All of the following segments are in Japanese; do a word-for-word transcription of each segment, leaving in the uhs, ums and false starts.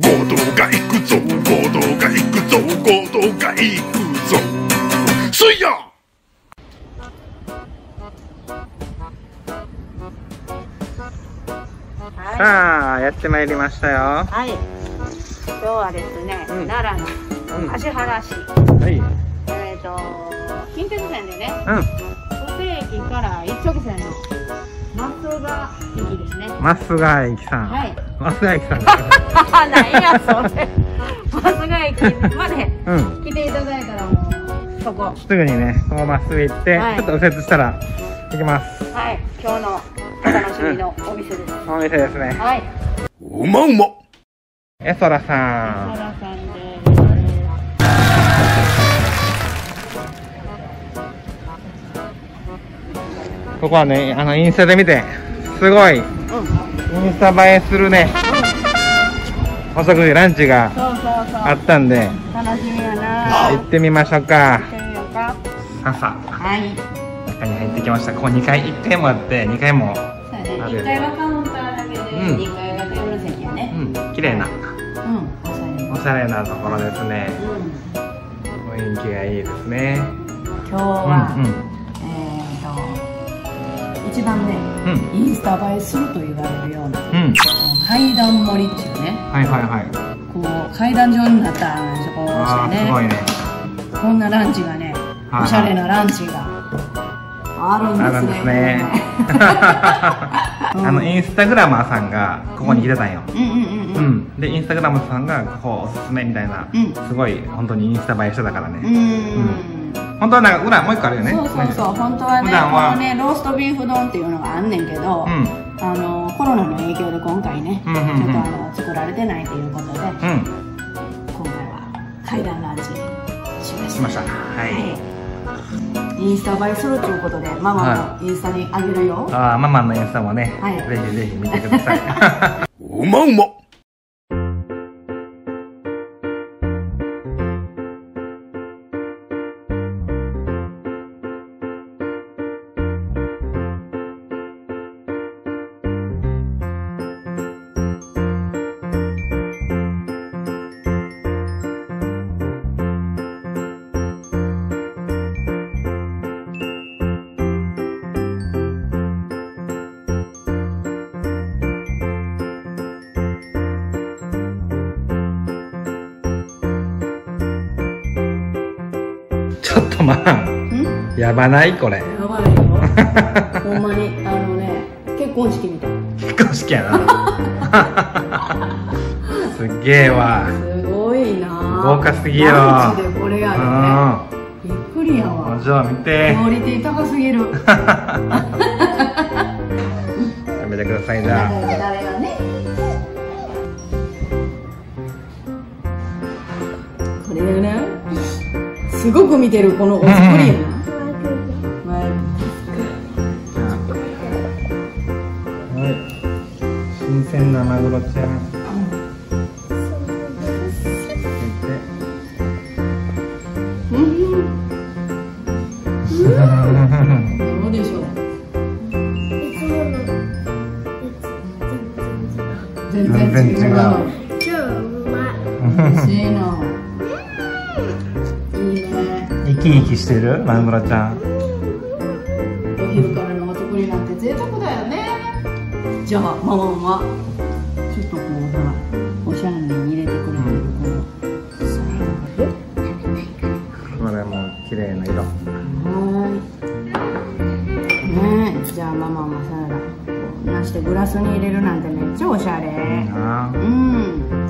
強盗が行くぞ、強盗が行くぞ、強盗が行くぞ。すいや。はい、さあやってまいりましたよ。はい。今日はですね、うん、奈良の橿原市。うん、はい。えっと近鉄線でね、うん、御所駅から一直線の増ヶ駅ですね。増ヶ駅さん。はい。増ヶ駅さん。何やそれ。増ヶ駅まで来ていただいたらもうそこ。すぐにね、こうまっすぐ行って、ちょっと右折したら行きます。はい。今日のお楽しみのお店です。お店ですね。はい。うまうま。エソラさん。エソラさんです。ここはね、あのインスタで見てすごい、うん、インスタ映えするね、うん、お食事ランチがあったんで楽しみやな。行ってみましょうか。朝、はい、中に入ってきました。ここにかいいっかいもあってにかいもある。いっかいはカウンターだけで、うん、にかいがテーブル席やね。うん、綺麗な、うん、おしゃれなところですね、うん、雰囲気がいいですね。今日は、うんうん、一番ね、インスタ映えすると言われるような階段盛りっていうね、こう階段状になったところしてね、こんなランチがね、おしゃれなランチがあるんですね。あのインスタグラマーさんがここに来てたんよ。でインスタグラマーさんがここおすすめみたいな、すごい本当にインスタ映えしてたからね。本当はなんか裏もう一個あるよね。そうそうそう、本当はね、このね、ローストビーフ丼っていうのがあんねんけど、あのコロナの影響で今回ね、ちょっとあの作られてないということで、今回は階段ランチしました。はい。インスタ映えするということで、ママのインスタにあげるよ。ああ、ママのインスタもね、ぜひぜひ見てください。うまうま。ちょっとまあやばないこれ。やばいよ。ほんまにあのね、結婚式みたい。結婚式やな。すっげえわ。すごいな。豪華すぎよ。ランチでこれやるね。びっくりやわ。じゃあ見て。クオリティ高すぎる。やめてくださいな。誰がね。これよね。すごく見てるこのお作り。新鮮なマグロちゃん。どうでしょう。全然違う。超うまい。美味しいの。生き生きしてるマグロちゃん。お昼からのお得になって贅沢だよね。じゃあママはちょっとこうほらおしゃれに入れてくれてるこの。これも綺麗な色。はい。ねえ、じゃあママはサラダこうなしてグラスに入れるなんてめっちゃおしゃれ。うん。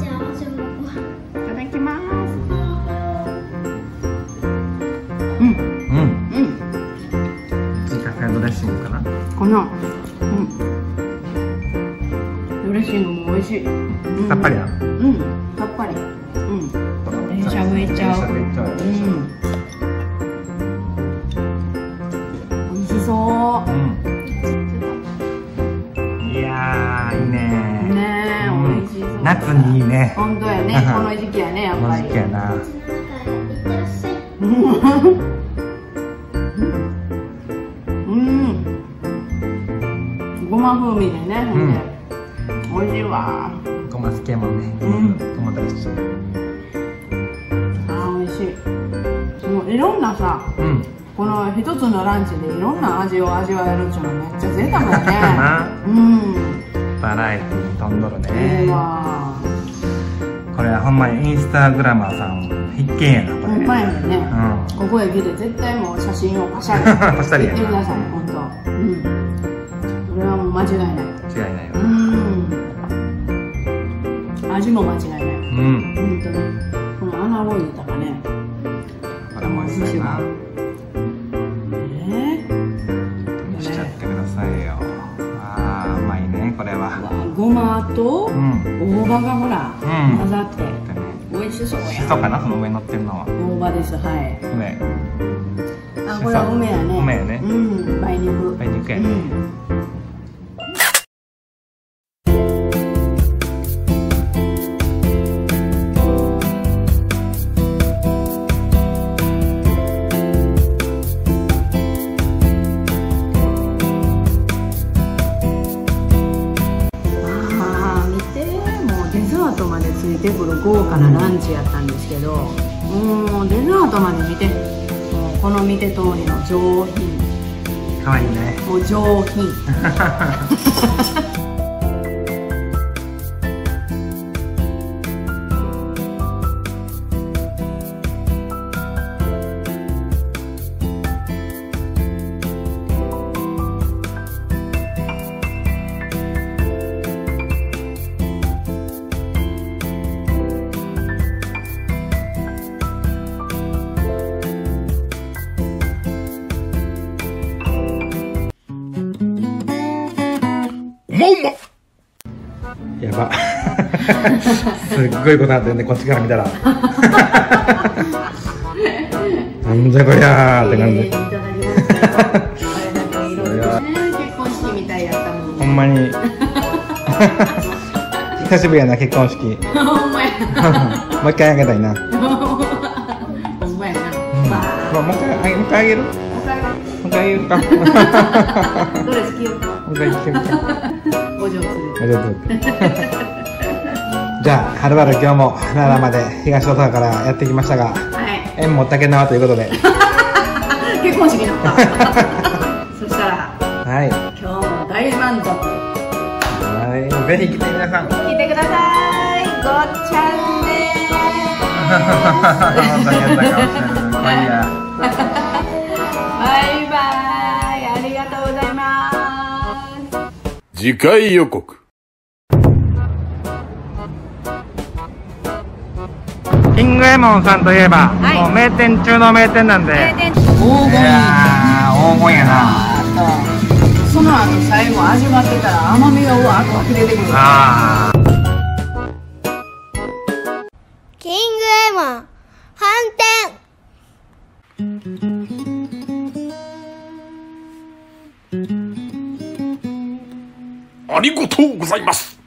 じゃあ私もご飯。この、うん、ドレッシングも美味しい。さっぱりな。うん、さっぱり。うん。電車増えちゃう。うん。美味しそう。いやー、いいね。ねー、美味しそう。夏にいいね。本当やね、この時期やね、やっぱり。この時期やな。うん。ごま風味でね、美味しいわ。ごま好きやもんね。ろんなさ、うん、この一つのランチでいろんな味を味わえるっていうのめっちゃ贅沢だねうん、バラエティー飛んどるね。ええわー、これはほんまにインスタグラマーさん必見やな。これほんまやね、うん、ここへ来て絶対もう写真をパシャリパシャリやな。行ってくださいほんと、うん、それはもう間違いない、間違いないわ。うん、味も間違いない。うん、ほんとね、この穴子豊かね、これも美味しいな。ね、しちゃってくださいよ。ああ、うまいね、これは。ごまと大葉がほら、混ざって。美味しそうや。しそかな、その上に乗ってるのは。大葉です、はい。梅。あ、これは梅やね。梅やね。うん、梅肉。梅肉やね。出てくる豪華なランチやったんですけど、もうデザートまで見て、もうこの見て通りの上品。可愛いね。もう上品。やばすっごいことなってるね、こっちから見たらなんじゃこりゃーって感じ。結婚式みたいやったもんね、ほんまに久しぶりやな、結婚式ほんまやもう一回あげたいな、ほんまやな。もう一回、もう一回あげる、もう一回あげるか、どれ好きよ、もう一回聞けるか、お上手。じゃあはるばる今日も奈良まで東大阪からやってきましたが、はい、縁も竹縄ということで結婚式だったそしたら、はい、今日も大満足。はい、ぜひ来て皆さん来てください。ごっちゃんねバイバイ、次回予告。キングエモンさんといえば、はい、もう名店中の名店なんで名店、黄金やな。その後最後味わってたら甘みがうわーっと湧き出てくる。あキングエモン本店ありがとうございます。